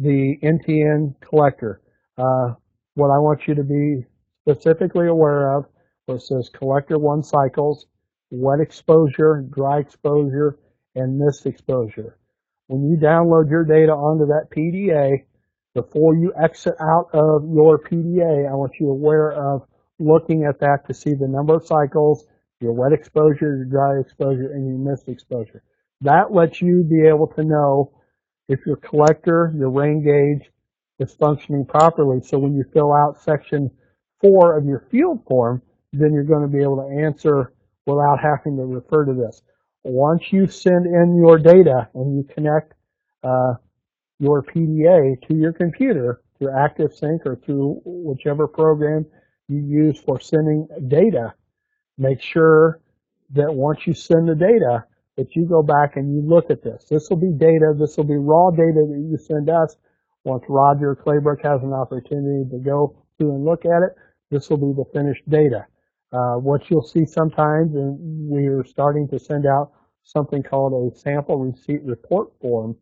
the NTN collector. What I want you to be specifically aware of, where it says collector 1 cycles, wet exposure, dry exposure, and mist exposure. When you download your data onto that PDA, before you exit out of your PDA, I want you aware of looking at that to see the number of cycles, your wet exposure, your dry exposure, and your mist exposure. That lets you be able to know if your collector, your rain gauge, is functioning properly. So when you fill out section 4 of your field form, then you're going to be able to answer without having to refer to this. once you send in your data and you connect your PDA to your computer through ActiveSync or through whichever program you use for sending data, make sure that once you send the data that you go back and you look at this. This will be data, this will be raw data that you send us. Once Roger Claybrook has an opportunity to go through and look at it, this will be the finished data. What you'll see sometimes, and we're starting to send out something called a sample receipt report form,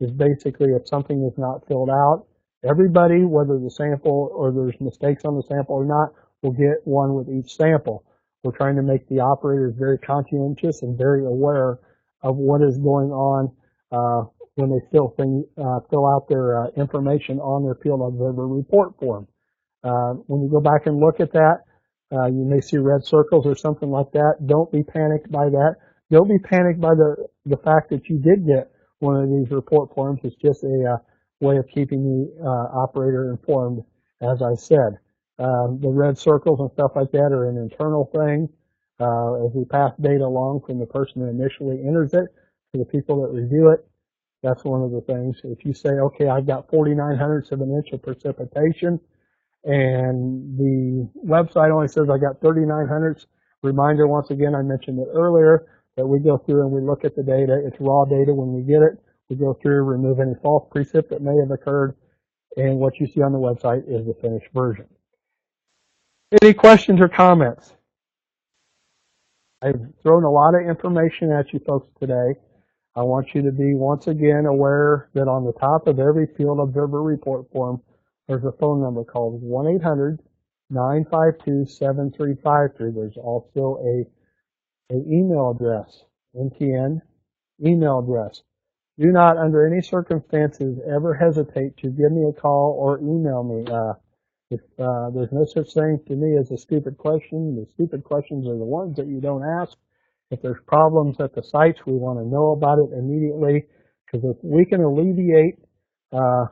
is basically if something is not filled out, everybody, whether the sample or there's mistakes on the sample or not, will get one with each sample. We're trying to make the operators very conscientious and very aware of what is going on when they fill out their information on their field observer report form. When you go back and look at that, you may see red circles or something like that. Don't be panicked by that. Don't be panicked by the fact that you did get one of these report forms. It's just a way of keeping the operator informed, as I said. The red circles and stuff like that are an internal thing. As we pass data along from the person that initially enters it to the people that review it, that's one of the things. If you say, okay, I've got 49 hundredths of an inch of precipitation, and the website only says I got 39 hundredths. Reminder, once again, I mentioned it earlier, that we go through and we look at the data. It's raw data when we get it. We go through, remove any false precip that may have occurred, and what you see on the website is the finished version. Any questions or comments? I've thrown a lot of information at you folks today. I want you to be, once again, aware that on the top of every field observer report form, there's a phone number called 1-800-952-7353. There's also an email address, MTN email address. Do not, under any circumstances, ever hesitate to give me a call or email me. If there's no such thing to me as a stupid question. The stupid questions are the ones that you don't ask. If there's problems at the sites, we want to know about it immediately, because if we can alleviate the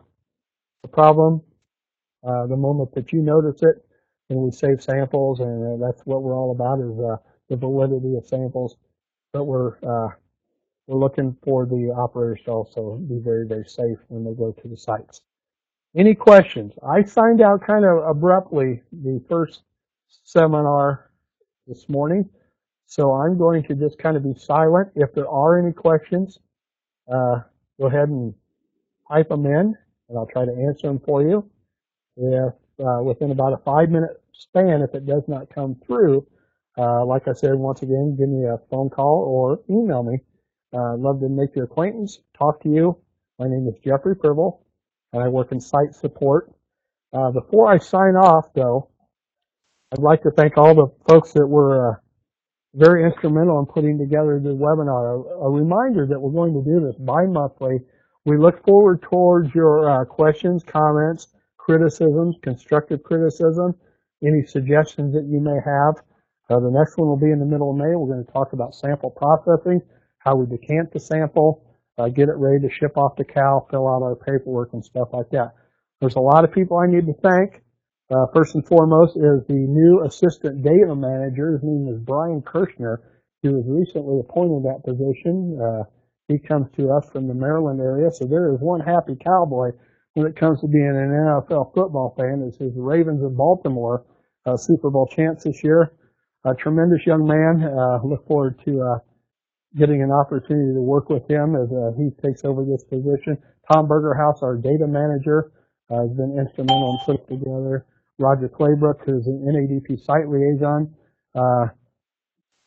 problem the moment that you notice it, then we save samples, and that's what we're all about, is the validity of samples. But we're looking for the operators to also be very, very safe when they go to the sites. Any questions? I signed out kind of abruptly the first seminar this morning, so I'm going to just kind of be silent. If there are any questions, go ahead and type them in, and I'll try to answer them for you. If within about a 5-minute span, if it does not come through, like I said, once again, give me a phone call or email me. I'd love to make your acquaintance, talk to you. My name is Jeffrey Pribble, and I work in site support. Before I sign off, though, I'd like to thank all the folks that were very instrumental in putting together the webinar. A reminder that we're going to do this bi-monthly. We look forward towards your questions, comments, criticisms, constructive criticism, any suggestions that you may have. The next one will be in the middle of May. We're going to talk about sample processing, how we decant the sample, get it ready to ship off to Cal, fill out our paperwork and stuff like that. There's a lot of people I need to thank. First and foremost is the new assistant data manager. His name is Brian Kirchner. He was recently appointed that position. He comes to us from the Maryland area, so there is one happy cowboy when it comes to being an NFL football fan. It's his Ravens of Baltimore Super Bowl chance this year. A tremendous young man. Look forward to getting an opportunity to work with him as he takes over this position. Tom Bergerhouse, our data manager, has been instrumental in putting together. Roger Claybrook, who's an NADP site liaison,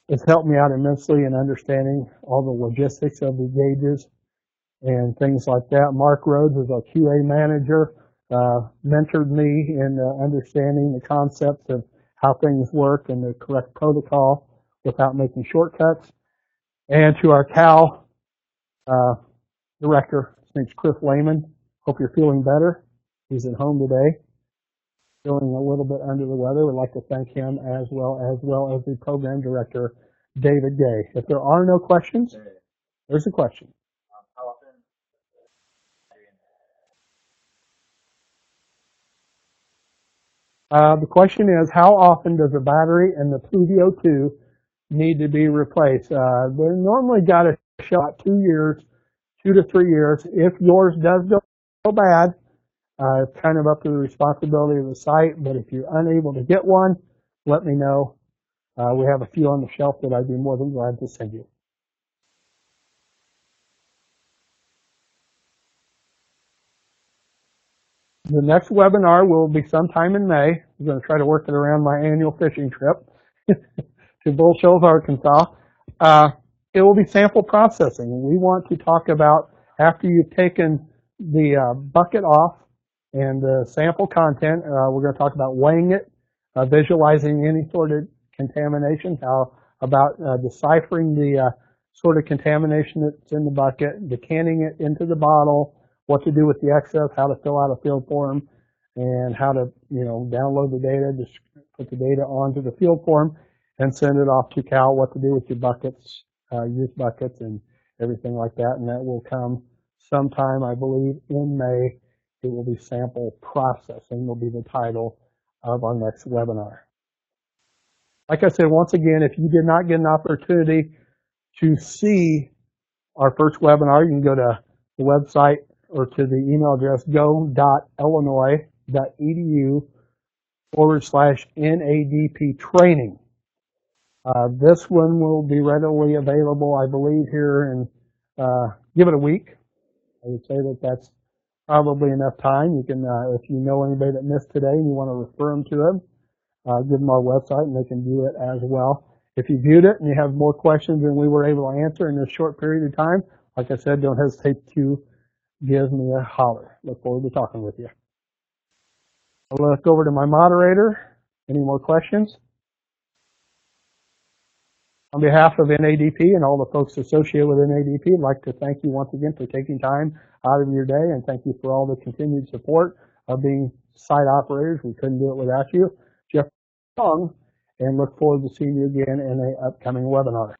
has helped me out immensely in understanding all the logistics of the gauges and things like that. Mark Rhodes is our QA manager, mentored me in understanding the concepts of how things work and the correct protocol without making shortcuts. And to our Cal director, his name's Chris Lehman. Hope you're feeling better. He's at home today, feeling a little bit under the weather. We'd like to thank him as well as the program director, David Gay. If there are no questions, there's a question. The question is, how often does a battery in the Pluvio 2 need to be replaced. They're normally got a shot 2 to 3 years. If yours does go bad, it's kind of up to the responsibility of the site, but if you're unable to get one, let me know. We have a few on the shelf that I'd be more than glad to send you. The next webinar will be sometime in May. I'm going to try to work it around my annual fishing trip to Bull Shoals, Arkansas. It will be sample processing. We want to talk about, after you've taken the bucket off and the sample content, we're going to talk about weighing it, visualizing any sort of contamination, how about deciphering the sort of contamination that's in the bucket, decanting it into the bottle, what to do with the excess, how to fill out a field form, and how to, you know, download the data, just put the data onto the field form and send it off to Cal, what to do with your buckets, use buckets and everything like that. And that will come sometime, I believe, in May. It will be sample processing will be the title of our next webinar. Like I said, once again, if you did not get an opportunity to see our first webinar, you can go to the website or to the email address go.illinois.edu/NADP training. This one will be readily available, I believe, here in, give it a week. I would say that that's probably enough time. You can, if you know anybody that missed today and you want to refer them to them, give them our website and they can view it as well. If you viewed it and you have more questions than we were able to answer in this short period of time, like I said, don't hesitate to give me a holler. Look forward to talking with you. I'll look over to my moderator. Any more questions? On behalf of NADP and all the folks associated with NADP, I'd like to thank you once again for taking time out of your day, and thank you for all the continued support of being site operators. We couldn't do it without you. Jeff Long, and look forward to seeing you again in an upcoming webinar.